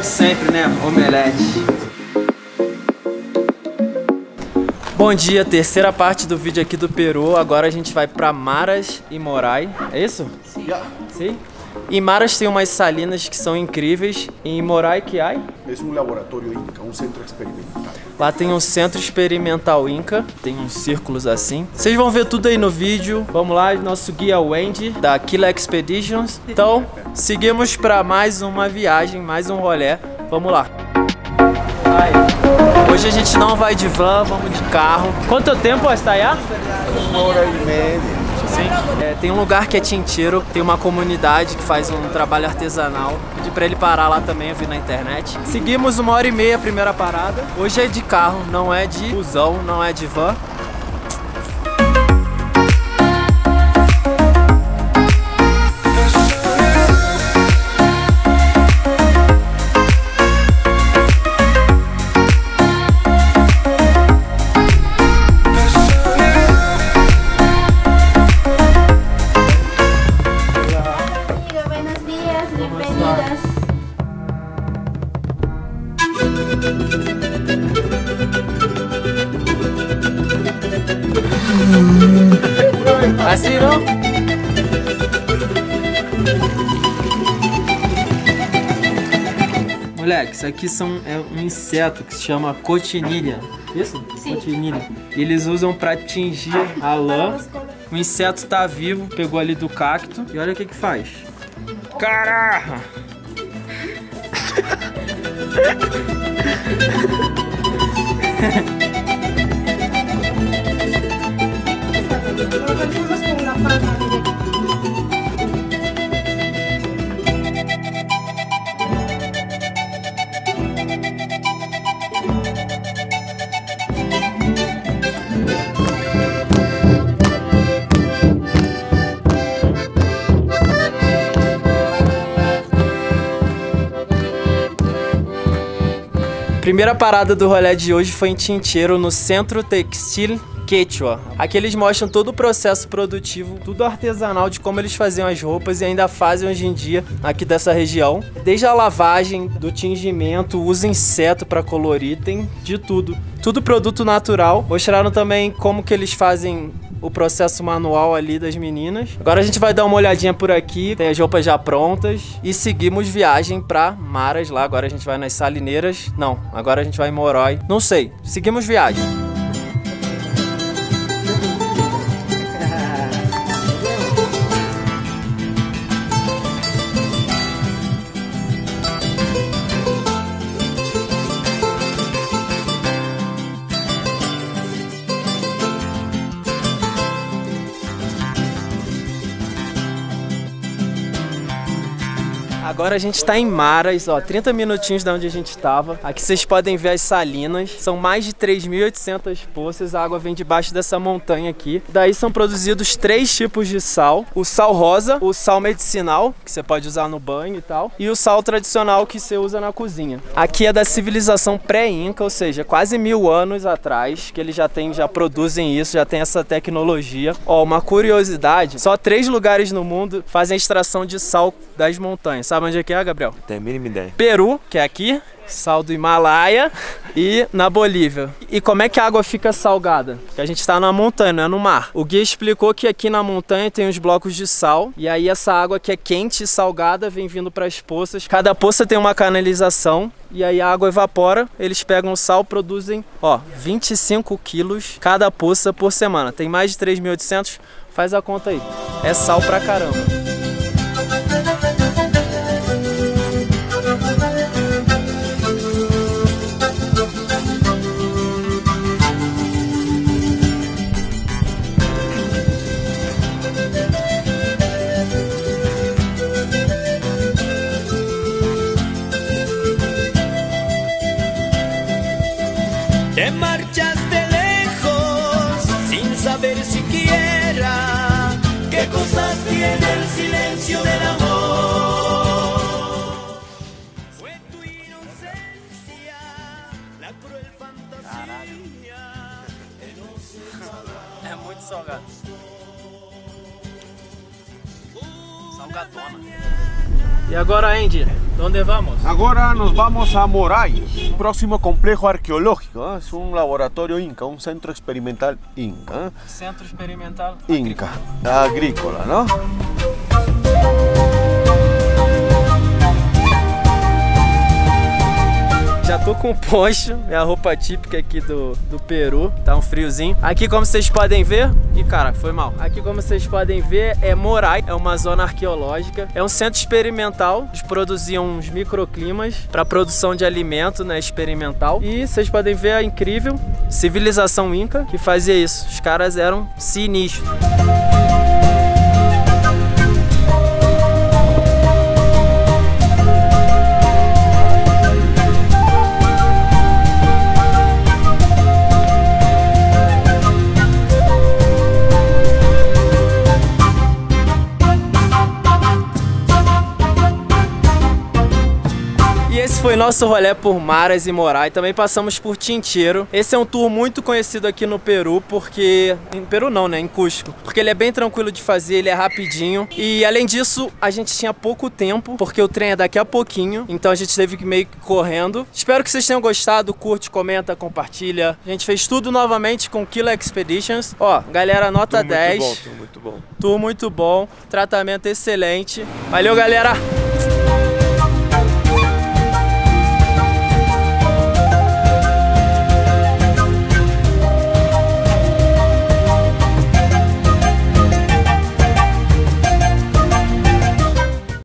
de sempre, né? Omelete. Bom dia, terceira parte do vídeo aqui do Peru. Agora a gente vai pra Maras e Moray. É isso? Sim. Sim? Em Maras tem umas salinas que são incríveis. Em Moray, que há? É um laboratório Inca, um centro experimental. Lá tem um centro experimental Inca, tem uns círculos assim. Vocês vão ver tudo aí no vídeo. Vamos lá, nosso guia Wendy, da Killa Expeditions. Então, seguimos para mais uma viagem, mais um rolê. Vamos lá. Aí. Hoje a gente não vai de van, vamos de carro. Quanto tempo está aí? 1h30. É, tem um lugar que é Chinchero, tem uma comunidade que faz um trabalho artesanal. Pedi pra ele parar lá também, eu vi na internet. Seguimos 1h30 a primeira parada. Hoje é de carro, não é de busão, não é de van. Assim não? Moleque, isso aqui é um inseto que se chama cotinilha. Isso? Sim. Cotinilha. Eles usam pra tingir a lã. O inseto tá vivo, pegou ali do cacto. E olha o que que faz. Caraca! Primeira parada do rolê de hoje foi em Chinchero, no Centro Textil Quechua. Aqui eles mostram todo o processo produtivo, tudo artesanal de como eles faziam as roupas e ainda fazem hoje em dia aqui dessa região. Desde a lavagem, do tingimento, usa inseto para colorir, tem de tudo. Tudo produto natural. Mostraram também como que eles fazem o processo manual ali das meninas. Agora a gente vai dar uma olhadinha por aqui, tem as roupas já prontas e seguimos viagem pra Maras lá. Agora a gente vai nas salineiras, não, agora a gente vai em Moray, não sei, seguimos viagem. Agora a gente está em Maras, ó, 30 minutinhos de onde a gente estava. Aqui vocês podem ver as salinas. São mais de 3.800 poças. A água vem debaixo dessa montanha aqui. Daí são produzidos 3 tipos de sal. O sal rosa, o sal medicinal, que você pode usar no banho e tal. E o sal tradicional que você usa na cozinha. Aqui é da civilização pré-inca, ou seja, quase 1000 anos atrás. Que eles já produzem isso, já tem essa tecnologia. Ó, uma curiosidade. Só 3 lugares no mundo fazem a extração de sal das montanhas, sabe? Onde é que é, Gabriel? Tem a mínima ideia. Peru, que é aqui, sal do Himalaia, e na Bolívia. E como é que a água fica salgada? Porque a gente está na montanha, não é no mar. O guia explicou que aqui na montanha tem uns blocos de sal, e aí essa água que é quente e salgada vem vindo para as poças. Cada poça tem uma canalização, e aí a água evapora, eles pegam o sal, produzem, ó, 25 quilos cada poça por semana. Tem mais de 3.800, faz a conta aí. É sal pra caramba. Te marchaste lejos sin saber siquiera qué cosas tiene el silencio del amor. Fue tu inocencia, la cruel fantasía. É muito salgado. Salgadona. E agora, Andy, onde vamos? Agora nos vamos a Moray, próximo complejo arqueológico. Es un laboratorio inca, un centro experimental inca. Centro experimental inca, agrícola, ¿no? Já tô com poncho, minha roupa típica aqui do Peru, tá um friozinho. Aqui, como vocês podem ver, aqui como vocês podem ver é Moray, é uma zona arqueológica, é um centro experimental. Eles produziam uns microclimas para produção de alimento, né, experimental. E vocês podem ver a incrível civilização inca que fazia isso, os caras eram sinistros. Esse foi nosso rolê por Maras e Moray, também passamos por Chinchero. Esse é um tour muito conhecido aqui no Peru, porque... Em Peru não, né? Em Cusco. Porque ele é bem tranquilo de fazer, ele é rapidinho. E além disso, a gente tinha pouco tempo, porque o trem é daqui a pouquinho. Então a gente teve que meio que correndo. Espero que vocês tenham gostado. Curte, comenta, compartilha. A gente fez tudo novamente com Killa Expeditions. Ó, galera, nota 10. Tour muito bom, tour muito bom. Tratamento excelente. Valeu, galera!